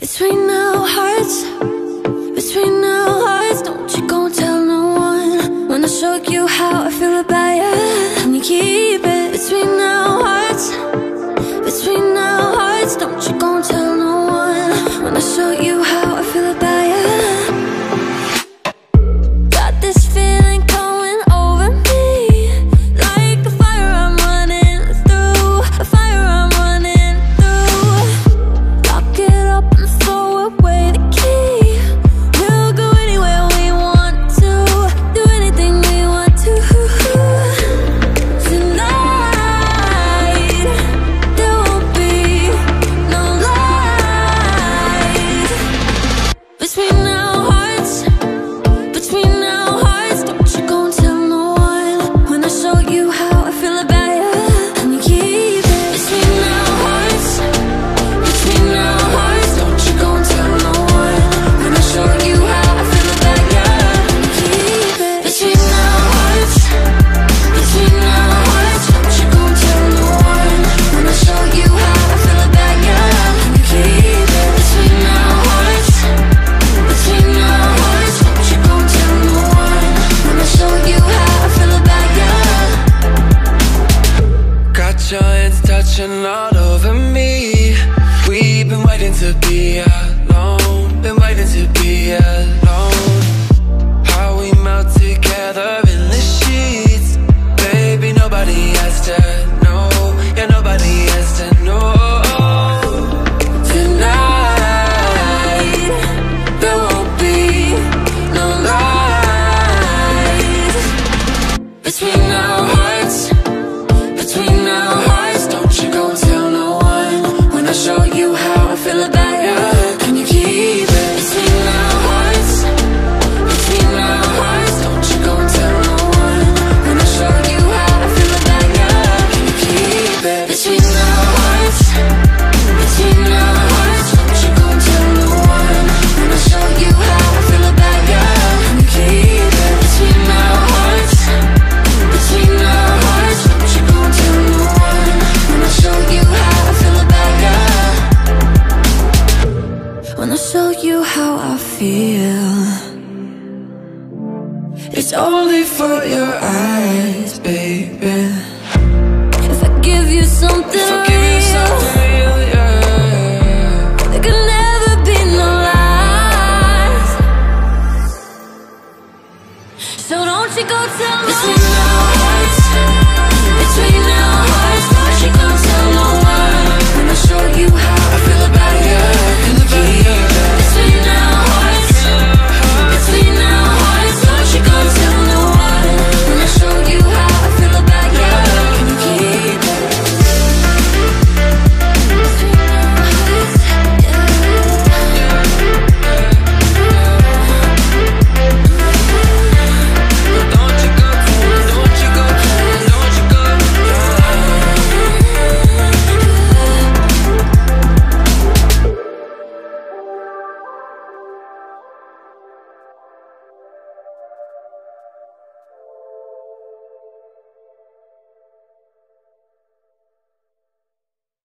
Between our hearts, between our hearts, don't you go and tell no one. When I show you how I feel about you, can you keep it? Between our hearts, between our hearts, don't you go and tell no one. When I show you how I feel about you, got this feeling going over me, like a fire I'm running through, a fire I'm running through. Lock it up and throw away the key. We'll go anywhere we want to, do anything we want to. Tonight there won't be no light. Between all over me, we've been waiting to be alone, been waiting to be alone. How we melt together in the sheets, baby, nobody has to know, yeah, nobody has to know. Tonight there won't be no light. Between our hearts, between our hearts, you gon' tell no one. When I show you how I feel about you, can you keep it? Between our hearts, between our hearts, don't you gon' tell no one. When I show you how I feel about you, can you keep it? Between our hearts, between our hearts, don't you gon' tell no one. When I show you how I feel about you, can you keep it? Between our hearts, between our hearts, don't you gon' tell no one. Show you how I feel about you. When I show you how I feel, it's only for your eyes, baby. If I give you something real.